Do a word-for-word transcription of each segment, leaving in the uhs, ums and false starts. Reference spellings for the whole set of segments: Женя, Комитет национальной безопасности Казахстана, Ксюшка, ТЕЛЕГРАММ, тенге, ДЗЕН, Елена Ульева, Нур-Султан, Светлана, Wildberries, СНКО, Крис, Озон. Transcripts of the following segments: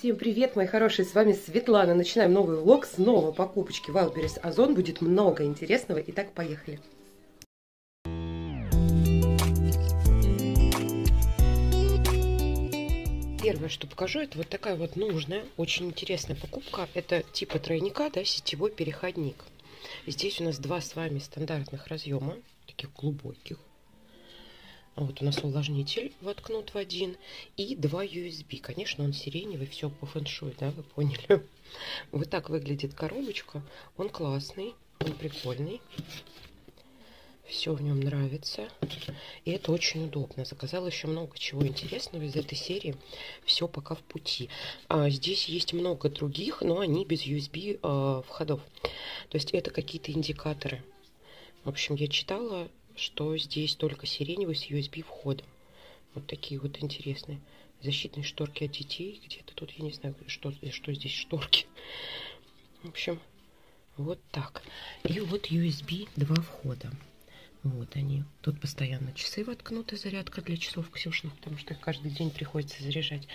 Всем привет, мои хорошие, с вами Светлана. Начинаем новый влог, снова покупочки Wildberries Озон. Будет много интересного, итак, поехали. Первое, что покажу, это вот такая вот нужная, очень интересная покупка. Это типа тройника, да, сетевой переходник. И здесь у нас два с вами стандартных разъема, таких глубоких. Вот у нас увлажнитель воткнут в один и два ю эс би. Конечно, он сиреневый, все по фэншуй, да, вы поняли. Вот так выглядит коробочка. Он классный, он прикольный. Все в нем нравится. И это очень удобно. Заказала еще много чего интересного из этой серии. Все пока в пути. А здесь есть много других, но они без ю эс би а, входов. То есть это какие-то индикаторы. В общем, я читала, что здесь только сиреневый с ю эс би входом. Вот такие вот интересные. Защитные шторки от детей. Где-то тут, я не знаю, что, что здесь шторки. В общем, вот так. И вот ю эс би два входа. Вот они. Тут постоянно часы воткнуты, зарядка для часов Ксюшных, потому что их каждый день приходится заряжать.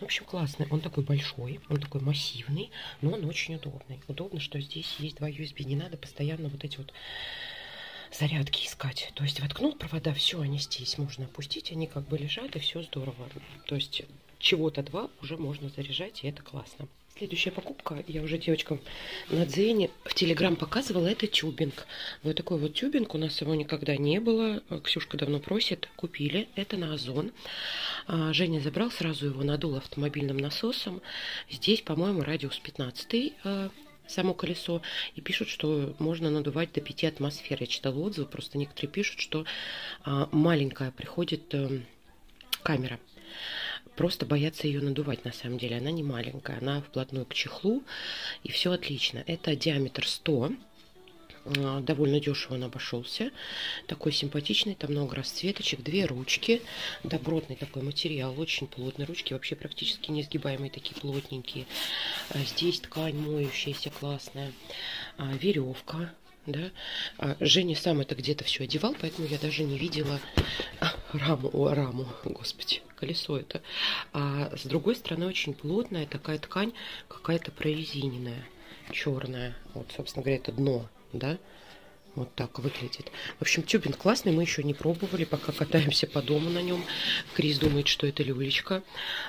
В общем, классный. Он такой большой, он такой массивный, но он очень удобный. Удобно, что здесь есть два ю эс би. Не надо постоянно вот эти вот зарядки искать. То есть воткнул провода, все, они здесь можно опустить, они как бы лежат, и все здорово. То есть чего-то два уже можно заряжать, и это классно. Следующая покупка, я уже девочкам на Дзене в Телеграм показывала, это тюбинг. Вот такой вот тюбинг, у нас его никогда не было, Ксюшка давно просит, купили, это на Озон. Женя забрал, сразу его надул автомобильным насосом. Здесь, по-моему, радиус пятнадцатый. Само колесо, и пишут, что можно надувать до пяти атмосфер. Я читала отзывы, просто некоторые пишут, что а, маленькая приходит э, камера. Просто боятся ее надувать, на самом деле. Она не маленькая, она вплотную к чехлу, и все отлично. Это диаметр сто, а, довольно дешево он обошелся. Такой симпатичный, там много расцветочек, две ручки. Добротный такой материал, очень плотный. Ручки вообще практически не сгибаемые, такие плотненькие. Здесь ткань моющаяся, классная. А, веревка. Да? А, Женя сам это где-то все одевал, поэтому я даже не видела а, раму, о, раму, господи, колесо это. А с другой стороны очень плотная такая ткань, какая-то прорезиненная, черная. Вот, собственно говоря, это дно, да? Вот так выглядит. В общем, тюбинг классный, мы еще не пробовали, пока катаемся по дому на нем. Крис думает, что это люлечка.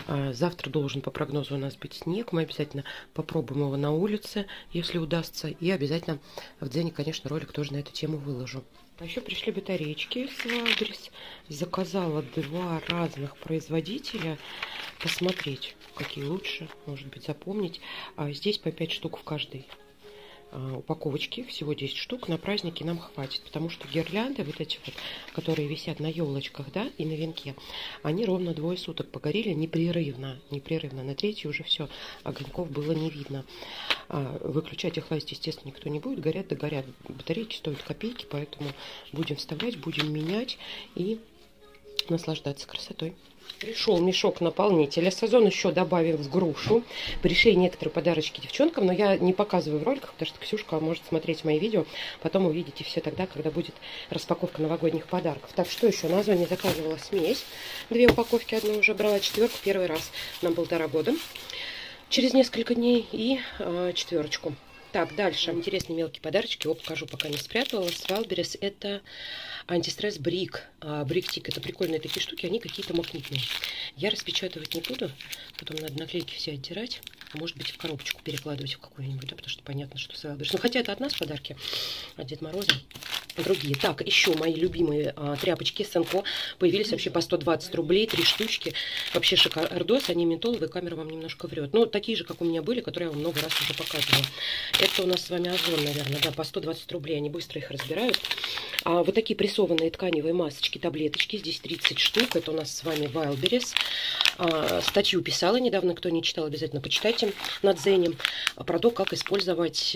Завтра должен по прогнозу у нас быть снег. Мы обязательно попробуем его на улице, если удастся. И обязательно в Дзене, конечно, ролик тоже на эту тему выложу. А еще пришли батареечки с Wildberries. Заказала два разных производителя. Посмотреть, какие лучше, может быть, запомнить. А здесь по пять штук в каждой упаковочки, всего десять штук, на праздники нам хватит, потому что гирлянды вот эти вот, которые висят на елочках, да, и на венке, они ровно двое суток погорели непрерывно, непрерывно, на третью уже все, огоньков было не видно. Выключать их лазить, естественно, никто не будет, горят да горят, батарейки стоят копейки, поэтому будем вставлять, будем менять и наслаждаться красотой. Пришел мешок наполнителя. Сазон еще добавил в грушу. Пришли некоторые подарочки девчонкам, но я не показываю в роликах, потому что Ксюшка может смотреть мои видео. Потом увидите все тогда, когда будет распаковка новогодних подарков. Так, что еще? На Озоне заказывала смесь. Две упаковки, одну уже брала, четверку первый раз. Нам полтора года. Через несколько дней и э, четверочку. Так, дальше. Интересные мелкие подарочки. Его покажу, пока не спрятала. С Wildberries это антистресс брик. Брик-тик. Это прикольные такие штуки. Они какие-то магнитные. Я распечатывать не буду. Потом надо наклейки все оттирать. А может быть, в коробочку перекладывать в какую-нибудь. Да, потому что понятно, что с Wildberries. Ну, хотя это от нас подарки. От Деда Мороза. Другие. Так, еще мои любимые а, тряпочки СНКО появились вообще по сто двадцать рублей, три штучки. Вообще шикардос, они ментоловые, камера вам немножко врет. Ну, такие же, как у меня были, которые я вам много раз уже показывала. Это у нас с вами Озон, наверное, да, по сто двадцать рублей, они быстро их разбирают. А, вот такие прессованные тканевые масочки, таблеточки, здесь тридцать штук, это у нас с вами Wildberries. А, статью писала недавно, кто не читал, обязательно почитайте на Дзене, про то, как использовать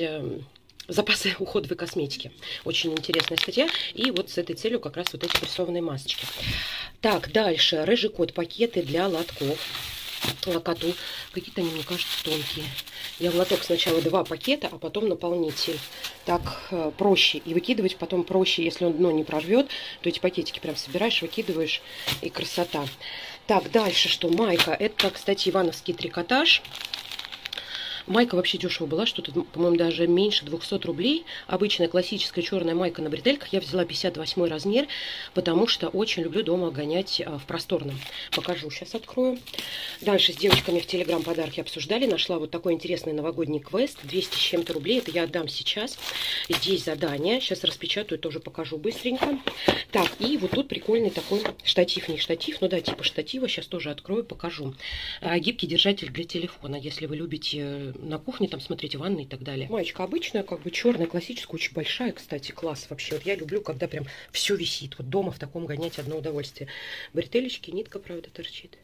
запасы уходовой косметики. Очень интересная статья. И вот с этой целью как раз вот эти прессованные масочки. Так, дальше. Рыжий кот. Пакеты для лотков. локоту. Какие-то они, мне кажется, тонкие. Я в лоток сначала два пакета, а потом наполнитель. Так э, проще. И выкидывать потом проще, если он дно не прорвет, то эти пакетики прям собираешь, выкидываешь, и красота. Так, дальше что? Майка. Это, кстати, ивановский трикотаж. Майка вообще дешево была, что-то, по-моему, даже меньше двухсот рублей. Обычная классическая черная майка на бретельках. Я взяла пятьдесят восьмой размер, потому что очень люблю дома гонять в просторном. Покажу, сейчас открою. Дальше с девочками в Телеграм подарки обсуждали. Нашла вот такой интересный новогодний квест. двести с чем-то рублей. Это я отдам сейчас. Здесь задание. Сейчас распечатаю, тоже покажу быстренько. Так, и вот тут прикольный такой штатив. Не штатив, но да, типа штатива. Сейчас тоже открою, покажу. Гибкий держатель для телефона. Если вы любите на кухне, там, смотрите, ванной и так далее. Маечка обычная, как бы черная, классическая, очень большая, кстати, класс вообще. Вот я люблю, когда прям все висит. Вот дома в таком гонять одно удовольствие. Бретелечки, нитка, правда, торчит.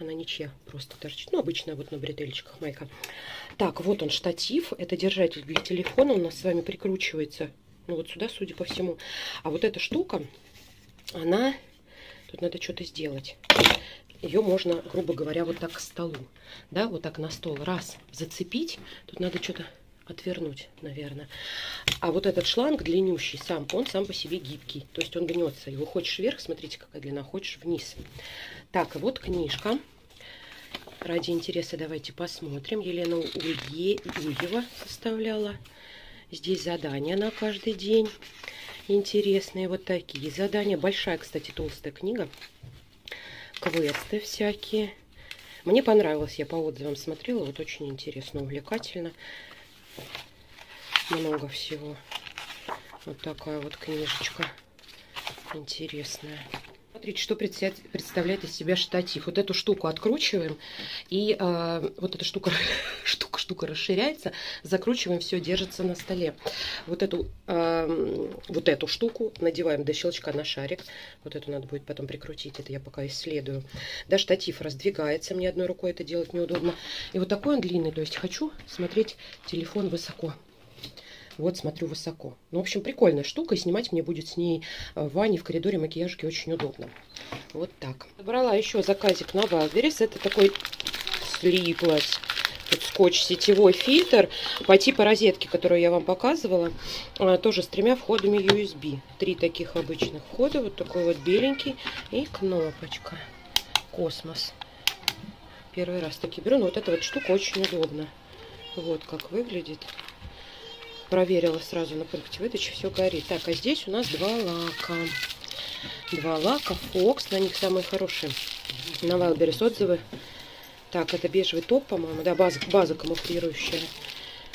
Она ничья, просто торчит. Ну, обычная вот на бретелечках майка. Так, вот он, штатив. Это держатель для телефона. У нас с вами прикручивается, ну, вот сюда, судя по всему. А вот эта штука, она... Тут надо что-то сделать. Ее можно, грубо говоря, вот так к столу, да, вот так на стол раз зацепить. Тут надо что-то отвернуть, наверное. А вот этот шланг длиннющий сам, он сам по себе гибкий, то есть он гнется. Его хочешь вверх, смотрите, какая длина, хочешь вниз. Так, вот книжка. Ради интереса давайте посмотрим. Елена Ульева составляла. Здесь задания на каждый день. Интересные вот такие задания. Большая, кстати, толстая книга. Квесты всякие. Мне понравилось, я по отзывам смотрела. Вот очень интересно, увлекательно. Много всего. Вот такая вот книжечка интересная. Смотрите, что представляет из себя штатив. Вот эту штуку откручиваем. И э, вот эта штука, штука, штука расширяется. Закручиваем, все держится на столе. Вот эту, э, вот эту штуку надеваем до щелчка на шарик. Вот эту надо будет потом прикрутить. Это я пока исследую. Да, штатив раздвигается. Мне одной рукой это делать неудобно. И вот такой он длинный. То есть хочу смотреть телефон высоко. Вот, смотрю высоко. Ну, в общем, прикольная штука. И снимать мне будет с ней в ванне, в коридоре, макияжки очень удобно. Вот так. Забрала еще заказик на Wildberries. Это такой слиплась. Тут скотч, сетевой фильтр по типу розетки, которую я вам показывала. Тоже с тремя входами ю эс би. Три таких обычных входа. Вот такой вот беленький. И кнопочка. Космос. Первый раз таки беру. Но вот эта вот штука очень удобна. Вот как выглядит. Проверила сразу на пункте выдачи, все горит. Так, а здесь у нас два лака. Два лака, Фокс, на них самые хорошие. На Wildberries отзывы. Так, это бежевый топ, по-моему, да, база, база камуфлирующая.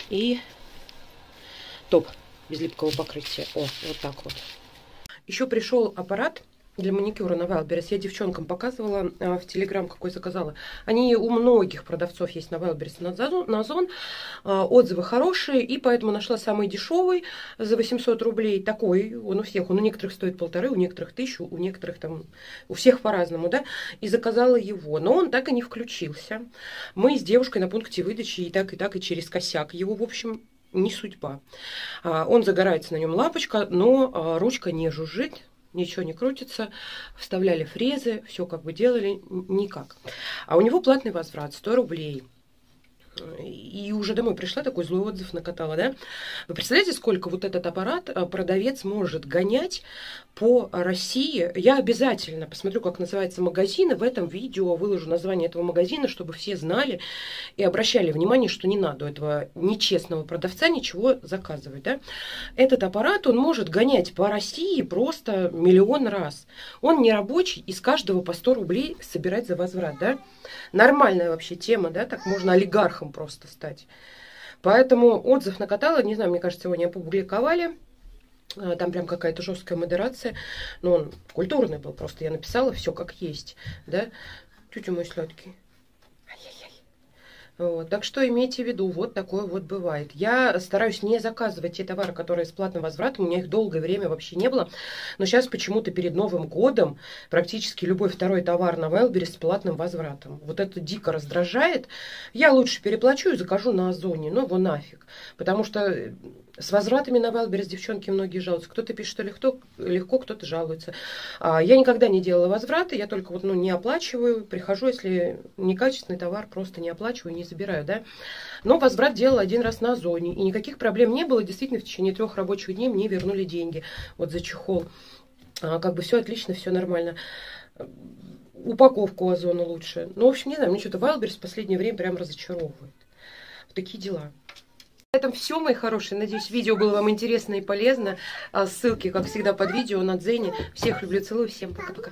И топ без липкого покрытия. О, вот так вот. Еще пришел аппарат для маникюра на Wildberries. Я девчонкам показывала а, в Телеграм, какой заказала. Они у многих продавцов есть на Wildberries, на Озон. А, отзывы хорошие, и поэтому нашла самый дешевый за восемьсот рублей. Такой он у всех. Он у некоторых стоит полторы, у некоторых тысячу, у некоторых там... У всех по-разному, да? И заказала его. Но он так и не включился. Мы с девушкой на пункте выдачи и так, и так, и через косяк его, в общем... Не судьба. А, он загорается, на нем лампочка, но а, ручка не жужжит. Ничего не крутится, вставляли фрезы, все как бы делали, никак. А у него платный возврат, сто рублей. И уже домой пришла, такой злой отзыв накатала, да? Вы представляете, сколько вот этот аппарат продавец может гонять по России? Я обязательно посмотрю, как называется магазин, и в этом видео выложу название этого магазина, чтобы все знали и обращали внимание, что не надо у этого нечестного продавца ничего заказывать, да? Этот аппарат, он может гонять по России просто миллион раз. Он не рабочий, из каждого по сто рублей собирать за возврат, да? Нормальная вообще тема, да? Так можно олигархом просто стать. Поэтому отзыв накатала, не знаю, мне кажется, его не опубликовали. Там прям какая-то жесткая модерация. Но он культурный был просто. Я написала все как есть. Да? Тетя, мои сладкие. Вот, так что имейте в виду, вот такое вот бывает. Я стараюсь не заказывать те товары, которые с платным возвратом. У меня их долгое время вообще не было. Но сейчас почему-то перед Новым годом практически любой второй товар на Wildberries с платным возвратом. Вот это дико раздражает. Я лучше переплачу и закажу на Озоне. Ну его нафиг. Потому что с возвратами на Wildberries девчонки многие жалуются. Кто-то пишет, что легко, легко кто-то жалуется. А, я никогда не делала возвраты. Я только вот, ну, не оплачиваю. Прихожу, если некачественный товар, просто не оплачиваю, не забираю, да. Но возврат делала один раз на Озоне, и никаких проблем не было. Действительно, в течение трех рабочих дней мне вернули деньги. Вот за чехол. А, как бы все отлично, все нормально. Упаковку Озона лучше. Ну, в общем, не знаю, мне что-то Wildberries в последнее время прям разочаровывает. Вот такие дела. На этом все, мои хорошие. Надеюсь, видео было вам интересно и полезно. Ссылки, как всегда, под видео на Дзене. Всех люблю, целую, всем пока-пока.